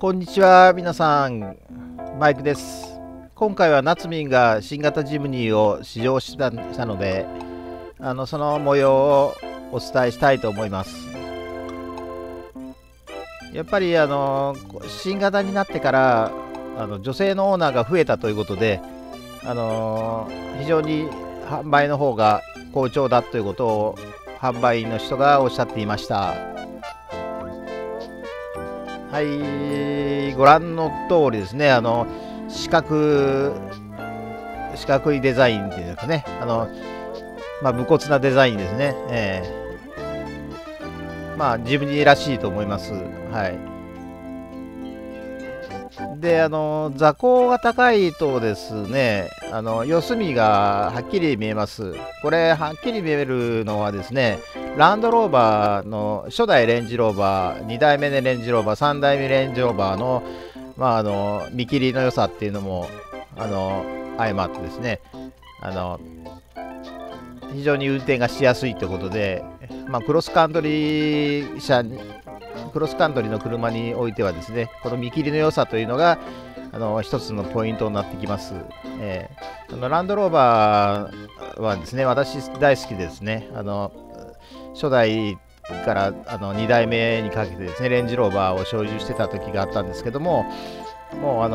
こんにちは、皆さん、マイクです。今回はナツミンが新型ジムニーを試乗したので、その模様をお伝えしたいと思います。やっぱり新型になってから女性のオーナーが増えたということで、非常に販売の方が好調だということを販売員の人がおっしゃっていました。はい、ご覧の通りですね、四角いデザインというかね、無骨なデザインですね、ジムニーらしいと思います。はい、で、座高が高いとですね、四隅がはっきり見えます。これ、はっきり見えるのはですね、ランドローバーの初代レンジローバー、2代目のレンジローバー、3代目レンジローバーの、見切りの良さっていうのも相まってですね、非常に運転がしやすいということで、クロスカントリーの車においてはですね、この見切りの良さというのが一つのポイントになってきます。ランドローバーはですね、私大好きですね。初代から2代目にかけてですね、レンジローバーを所有してた時があったんですけども、もう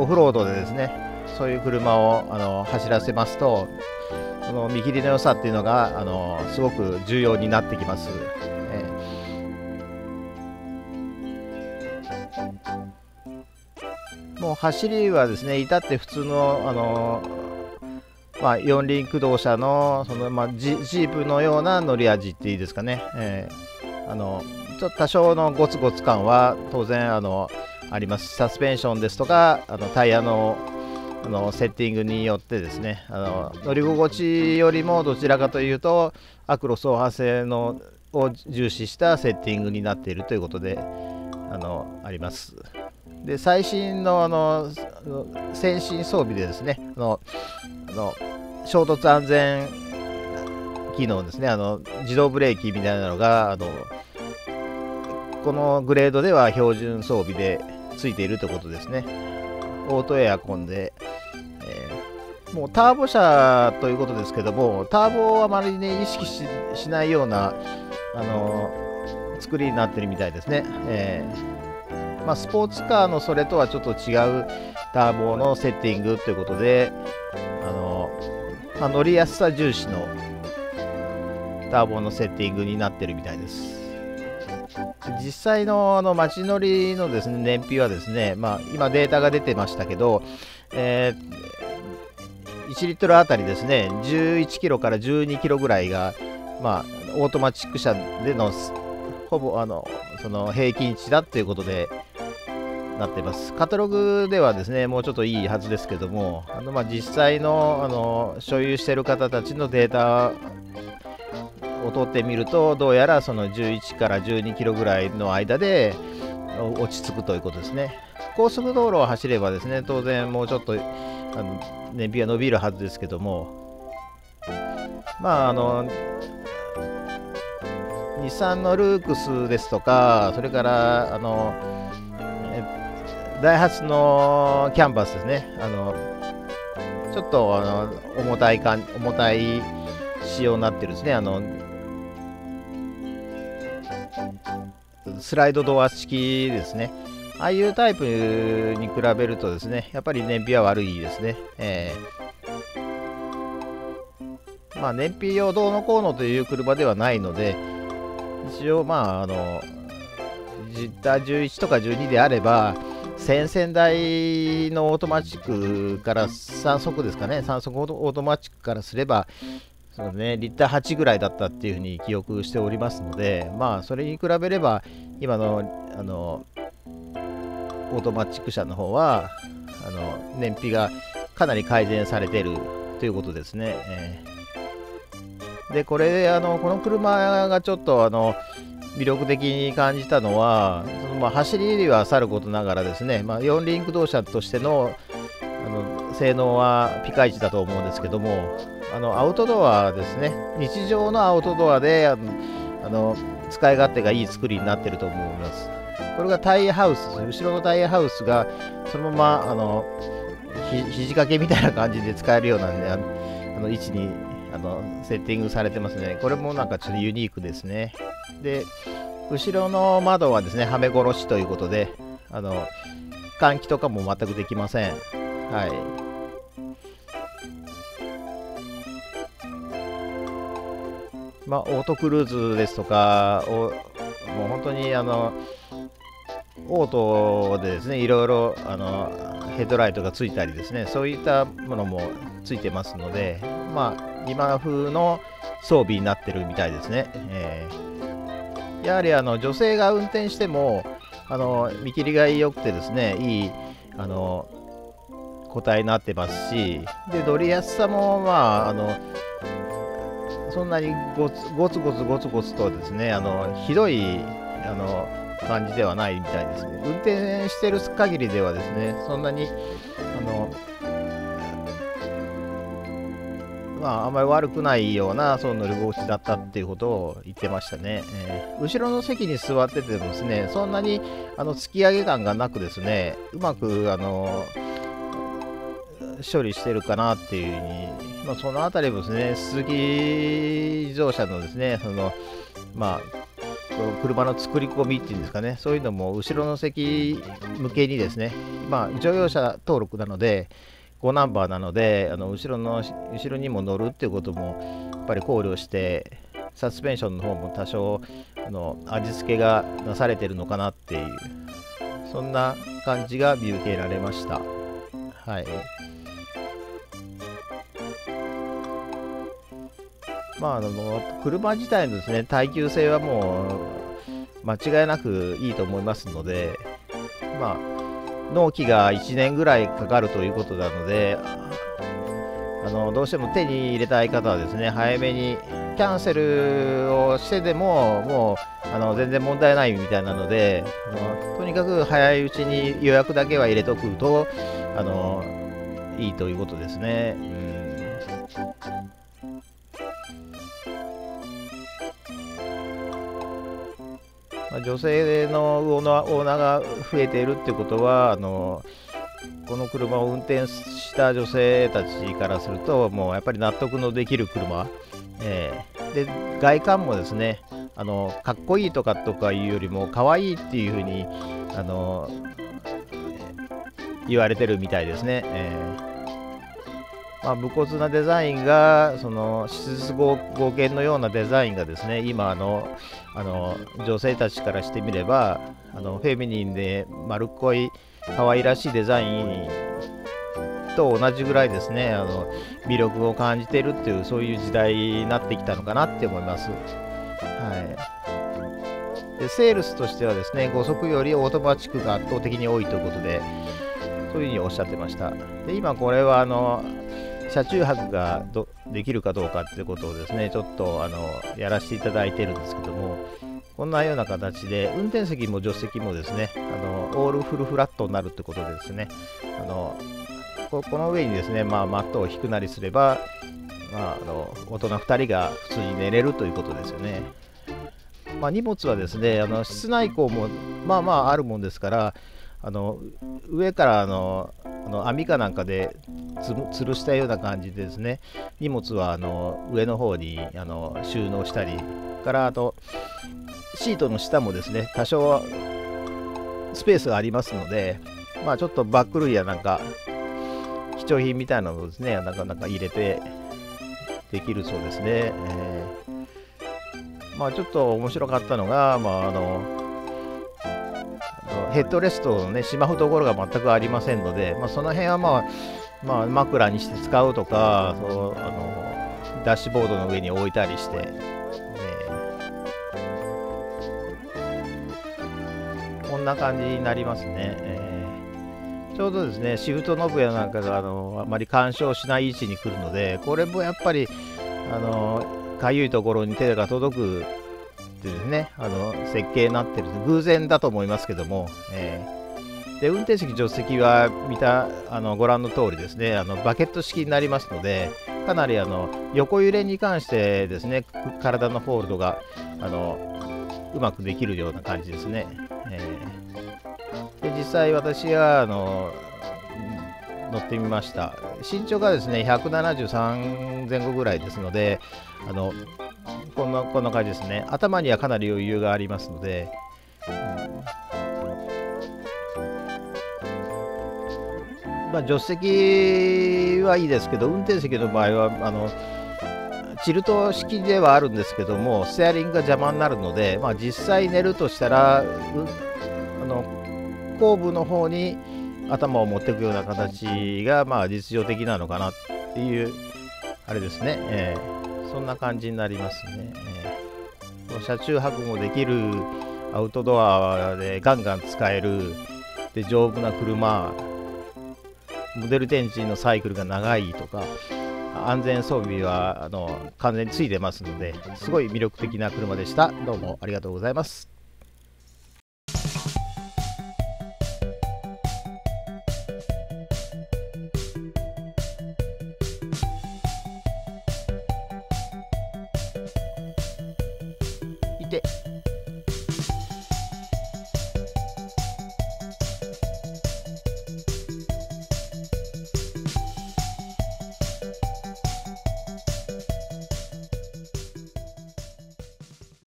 オフロードでですね、そういう車を走らせますと、この見切りの良さっていうのがすごく重要になってきます。もう走りはですね、至って普通の4輪駆動車のジープのような乗り味っていいですかね、ちょっと多少のゴツゴツ感は当然あります。サスペンションですとかタイヤのセッティングによってですね、乗り心地よりもどちらかというとアクロ走破性を重視したセッティングになっているということであります。で、最新の先進装備でですね、衝突安全機能ですね、自動ブレーキみたいなのがこのグレードでは標準装備でついているということですね。オートエアコンで、もうターボ車ということですけども、ターボをあまりね意識しないような作りになってるみたいですね。スポーツカーのそれとはちょっと違うターボのセッティングということで、乗りやすさ重視のターボのセッティングになってるみたいです。実際の街乗りのですね、燃費はですね、今データが出てましたけど、1リットルあたりですね、11キロから12キロぐらいが、オートマチック車でのほぼその平均値だということでなっています。カタログではですね、もうちょっといいはずですけども、実際の所有している方たちのデータを取ってみると、どうやらその11から12キロぐらいの間で落ち着くということですね。高速道路を走ればですね、当然もうちょっと燃費は伸びるはずですけども、日産のルークスですとか、それからダイハツのキャンバスですね、ちょっと重たい仕様になってるんですね。スライドドア式ですね、ああいうタイプに比べるとですね、やっぱり燃費は悪いですね。燃費をどうのこうのという車ではないので、一応11とか12であれば1000台のオートマチックから3速ですかね、3速オートマチックからすればそうね、リッター8ぐらいだったっていうふうに記憶しておりますので、それに比べれば今のオートマチック車の方は燃費がかなり改善されているということですね。で、これこの車がちょっと魅力的に感じたのは、走りはさることながらですね、4輪駆動車としての性能はピカイチだと思うんですけども、アウトドアですね、日常のアウトドアで使い勝手がいい作りになっていると思います。これがタイヤハウス、後ろのタイヤハウスがそのまま肘掛けみたいな感じで使えるようなんで、位置にセッティングされてますね。これもなんかちょっとユニークですね。で、後ろの窓はですね、はめ殺しということで、換気とかも全くできません。はい。まあ、オートクルーズですとか、もう本当にオートでですね、いろいろヘッドライトがついたりですね、そういったものもついてますので、まあ、今風の装備になってるみたいですね。やはり女性が運転しても見切りが良くてですね、いい個体になってますし、で乗りやすさも、まあそんなにゴツゴツとですね、ひどい感じではないみたいですね。運転してる限りではですね、そんなにまあ、あんまり悪くないようなその乗り心地だったっていうことを言ってましたね。後ろの席に座っててもですね、そんなに突き上げ感がなくですね、うまく処理してるかなっていう風に。まあ、そのあたりもですね、鈴木自動車のですね、まあ、車の作り込みっていうんですかね、そういうのも後ろの席向けにですね、まあ、乗用車登録なので、5ナンバーなので、後ろにも乗るっていうこともやっぱり考慮して、サスペンションの方も多少味付けがなされてるのかなっていう、そんな感じが見受けられました。はい。まあ、車自体のですね、耐久性はもう間違いなくいいと思いますので、まあ、納期が1年ぐらいかかるということなので、どうしても手に入れたい方はですね、早めにキャンセルをしてでも、もう全然問題ないみたいなので、とにかく早いうちに予約だけは入れとくといいということですね。女性のオーナーが増えているってことは、この車を運転した女性たちからすると、もうやっぱり納得のできる車、で外観もですね、かっこいいとかいうよりもかわいいっていうふうに言われてるみたいですね。まあ、無骨なデザインが、質素剛健のようなデザインがですね、今女性たちからしてみれば、フェミニンで丸っこい可愛らしいデザインと同じぐらいですね、魅力を感じているっていう、そういう時代になってきたのかなって思います。はい。で、セールスとしてはですね、5速よりオートマチックが圧倒的に多いということで、そういうふうにおっしゃってました。で、今これは車中泊ができるかどうかってことをですね、ちょっとやらせていただいてるんですけども、こんなような形で運転席も助手席もですね、オールフルフラットになるってことでですね、この上にですね、まあ、マットを引くなりすれば、まあ、大人2人が普通に寝れるということですよね。まあ、荷物はですね、室内庫もまあまああるもんですから、上から網かなんかで吊るしたような感じでですね、荷物は上の方に収納したりから、あとシートの下もですね、多少スペースがありますので、まあ、ちょっとバッグ類やなんか貴重品みたいなのをですね、なんか入れてできるそうですね。まあ、ちょっと面白かったのが、まあヘッドレストをね、しまうところが全くありませんので、まあ、その辺はまあ、枕にして使うとか、ダッシュボードの上に置いたりして、こんな感じになりますね。ちょうどですね、シフトノブやなんかがあまり干渉しない位置に来るので、これもやっぱりかゆいところに手が届くですね、設計になってる、偶然だと思いますけども、で運転席、助手席はご覧の通りですね、バケット式になりますので、かなり横揺れに関してですね、体のホールドがうまくできるような感じですね。際私は乗ってみました。身長がですね173前後ぐらいですので、こんな感じですね。頭にはかなり余裕がありますので、まあ、助手席はいいですけど、運転席の場合はチルト式ではあるんですけども、ステアリングが邪魔になるので、まあ、実際寝るとしたら後部の方に頭を持っていくような形が、まあ、実情的なのかなっていうあれですね、そんな感じになりますね。車中泊もできる、アウトドアでガンガン使える、で丈夫な車、モデル電池のサイクルが長いとか、安全装備は完全についてますので、すごい魅力的な車でした。どうもありがとうございます。